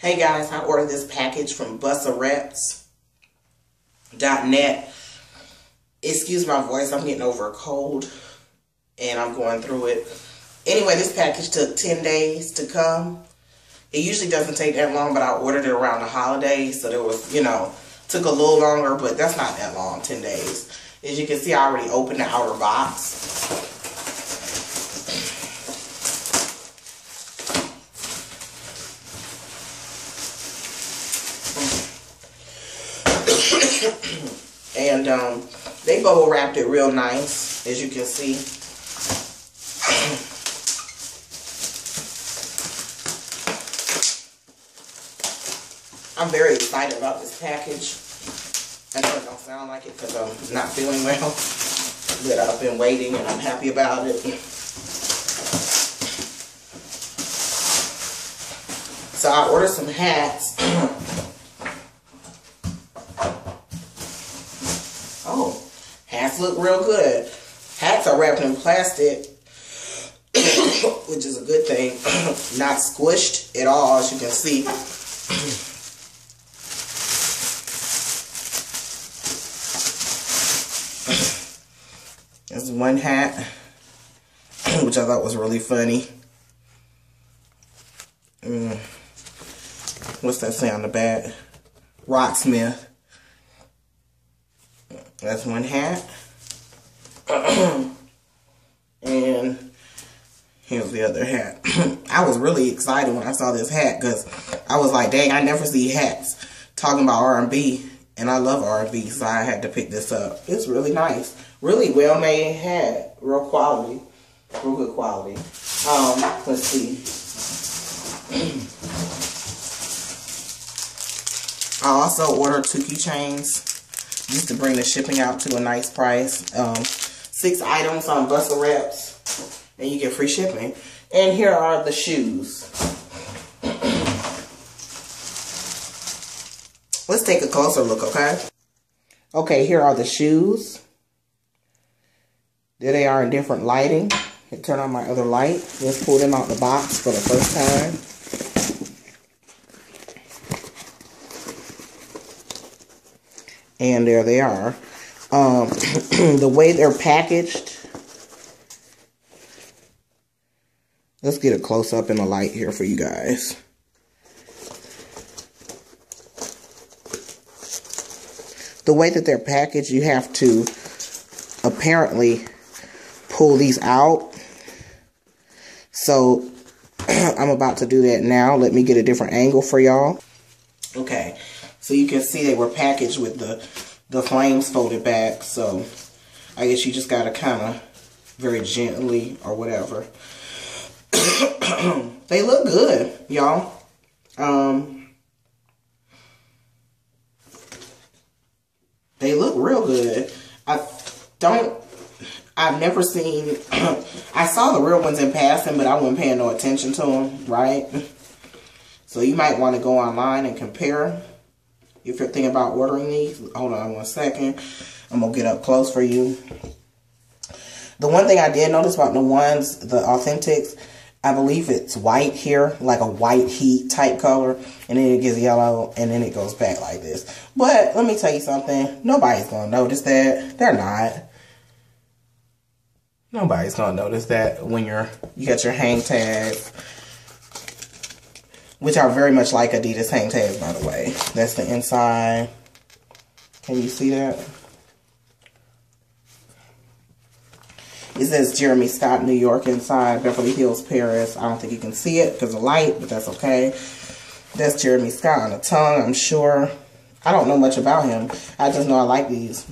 Hey guys, I ordered this package from bussareps.net. Excuse my voice, I'm getting over a cold and I'm going through it. Anyway, this package took 10 days to come. It usually doesn't take that long, but I ordered it around the holidays, so there was, took a little longer, but that's not that long, 10 days. As you can see, I already opened the outer box. And they bubble wrapped it real nice, as you can see. I'm very excited about this package. I know it don't sound like it because I'm not feeling well, but I've been waiting and I'm happy about it. So I ordered some hats. Hats look real good. Hats are wrapped in plastic, which is a good thing. Not squished at all, as you can see. There's one hat, which I thought was really funny. What's that say on the back? Rocksmith. That's one hat. And here's the other hat. I was really excited when I saw this hat because I was like, dang, I never see hats talking about R&B. And I love R&B, so I had to pick this up. It's really nice. Really well-made hat. Real quality. Real good quality. Let's see. I also ordered two keychains, just to bring the shipping out to a nice price. 6 items on BussaReps, and you get free shipping. And here are the shoes. Let's take a closer look, okay? Okay, here are the shoes. There they are in different lighting. I can turn on my other light. Let's pull them out the box for the first time. And there they are. The way they're packaged. Let's get a close-up in the light here for you guys. The way that they're packaged, you have to apparently pull these out. So, I'm about to do that now. Let me get a different angle for y'all. Okay. So you can see they were packaged with the flames folded back. So I guess you just got to kind of very gently or whatever. They look good, y'all. They look real good. I've never seen, I saw the real ones in passing, but I wasn't paying no attention to them, right? So you might want to go online and compare. If you're thinking about ordering these, hold on one second. I'm going to get up close for you. The one thing I did notice about the Authentics, I believe it's white here, like a white heat type color. And then it gets yellow, and then it goes back like this. But let me tell you something. Nobody's going to notice that. They're not. Nobody's going to notice that when you got your hang tags, which are very much like Adidas hang tags, by the way. That's the inside. Can you see that? It says Jeremy Scott, New York inside, Beverly Hills, Paris. I don't think you can see it because of light, but that's okay. That's Jeremy Scott on the tongue, I'm sure. I don't know much about him. I just know I like these.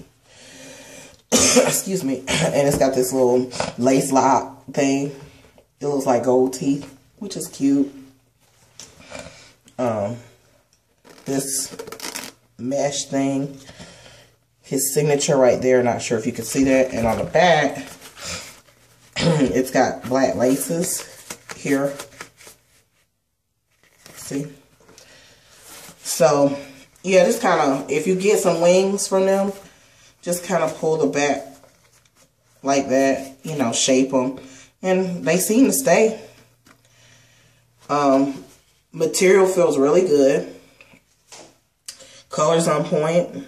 Excuse me. And it's got this little lace lock thing. It looks like gold teeth, which is cute. This mesh thing, his signature right there, not sure if you can see that. And on the back, it's got black laces here. See? So, yeah, just kind of, if you get some wings from them, just kind of pull the back like that, shape them. And they seem to stay. Material feels really good. Color's on point.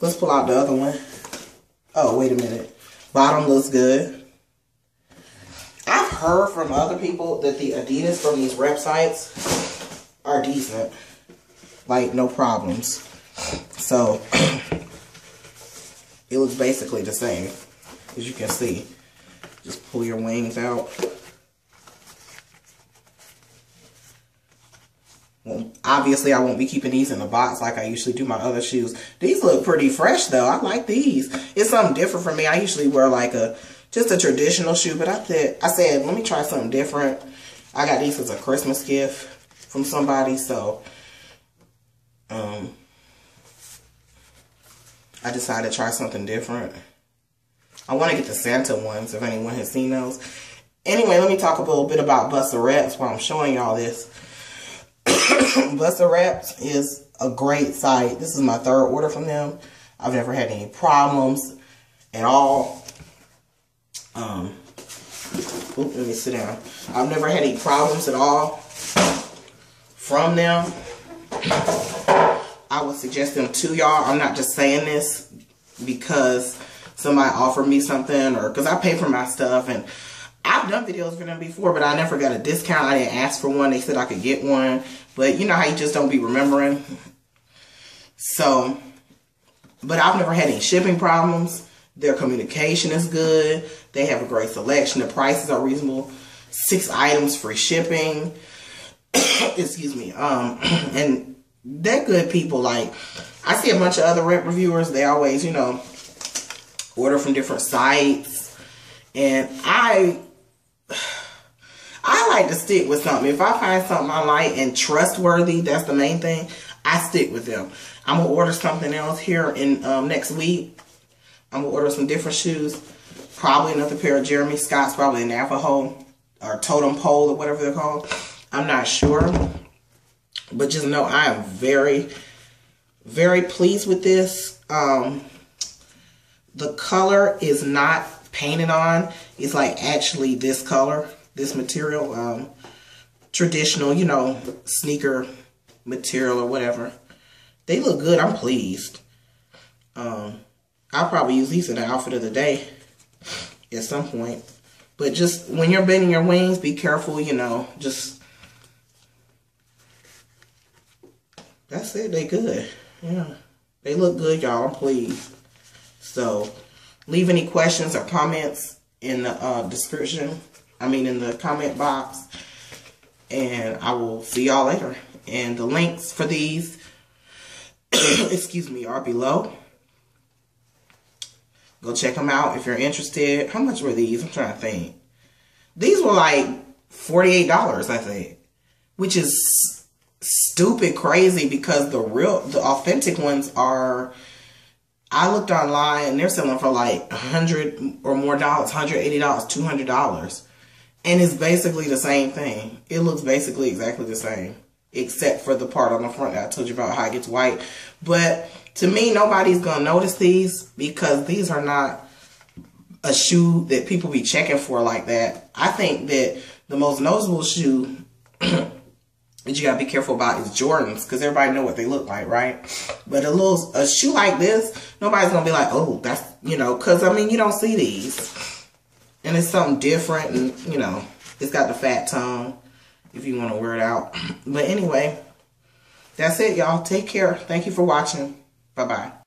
Let's pull out the other one. Oh, wait a minute. Bottom looks good. I've heard from other people that the Adidas from these rep sites are decent. Like, no problems. So, it looks basically the same, as you can see. Just pull your wings out. Well, obviously, I won't be keeping these in the box like I usually do my other shoes. These look pretty fresh, though. I like these. It's something different for me. I usually wear like just a traditional shoe, but I said, let me try something different. I got these as a Christmas gift from somebody, so I decided to try something different. I want to get the Santa ones if anyone has seen those. Anyway, let me talk a little bit about Bussa Reps while I'm showing y'all this. Bussa Reps is a great site. This is my third order from them. I've never had any problems at all. Let me sit down. I've never had any problems at all from them. I would suggest them to y'all. I'm not just saying this because somebody offered me something or because I pay for my stuff, and I've done videos for them before, but I never got a discount. I didn't ask for one. They said I could get one. But you know how you just don't be remembering. So, but I've never had any shipping problems. Their communication is good. They have a great selection. The prices are reasonable. 6 items free shipping. Excuse me. And they're good people. Like, I see a bunch of other rep reviewers. They always, you know, order from different sites. And I like to stick with something. If I find something I like and trustworthy, that's the main thing, I stick with them. I'm going to order something else here in next week. I'm going to order some different shoes. Probably another pair of Jeremy Scott's, probably a Navajo or Totem Pole or whatever they're called. I'm not sure. But just know I am very, very pleased with this. The color is not painted on. It's like actually this color. This material, traditional, you know, sneaker material or whatever. They look good. I'm pleased. I'll probably use these in the outfit of the day at some point. But just when you're bending your wings, be careful, you know, just. That's it. They good. Yeah. They look good, y'all. I'm pleased. So leave any questions or comments in the description. In the comment box, and I will see y'all later. And the links for these, excuse me, are below. Go check them out if you're interested. How much were these? I'm trying to think. These were like $48, I think, which is stupid crazy because the authentic ones are. I looked online and they're selling for like $100 or more dollars, $180, $200. And it's basically the same thing. It looks basically exactly the same. Except for the part on the front that I told you about how it gets white. But to me, nobody's going to notice these because these are not a shoe that people be checking for like that. I think that the most noticeable shoe that you got to be careful about is Jordans because everybody know what they look like, right? But a shoe like this, nobody's going to be like, oh, that's, you know, because, you don't see these. And it's something different, and, you know, it's got the fat tongue if you want to wear it out. But anyway, that's it, y'all. Take care. Thank you for watching. Bye-bye.